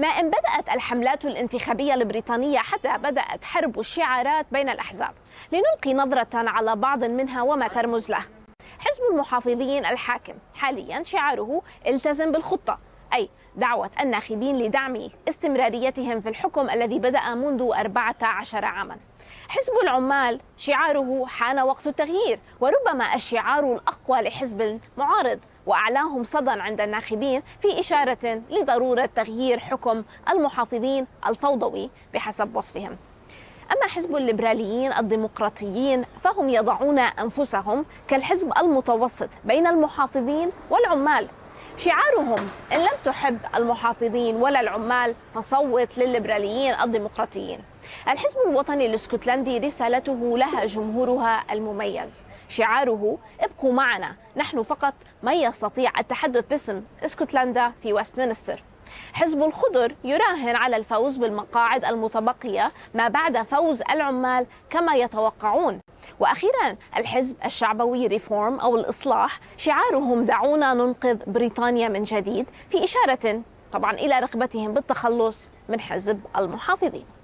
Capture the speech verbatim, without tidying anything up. ما إن بدأت الحملات الانتخابية البريطانية حتى بدأت حرب الشعارات بين الأحزاب. لنلقي نظرة على بعض منها وما ترمز له. حزب المحافظين الحاكم حاليا شعاره التزم بالخطة، أي دعوة الناخبين لدعم استمراريتهم في الحكم الذي بدأ منذ أربعة عشر عاما. حزب العمال شعاره حان وقت التغيير، وربما الشعار الأقوى لحزب معارض وأعلاهم صدى عند الناخبين في إشارة لضرورة تغيير حكم المحافظين الفوضوي بحسب وصفهم. أما حزب الليبراليين الديمقراطيين فهم يضعون أنفسهم كالحزب المتوسط بين المحافظين والعمال. شعارهم إن لم تحب المحافظين ولا العمال فصوت للليبراليين الديمقراطيين. الحزب الوطني الاسكتلندي رسالته لها جمهورها المميز، شعاره ابقوا معنا، نحن فقط من يستطيع التحدث باسم اسكتلندا في ويستمنستر. حزب الخضر يراهن على الفوز بالمقاعد المتبقية ما بعد فوز العمال كما يتوقعون. وأخيرا الحزب الشعبوي ريفورم أو الإصلاح شعارهم دعونا ننقذ بريطانيا من جديد، في إشارة طبعا إلى رغبتهم بالتخلص من حزب المحافظين.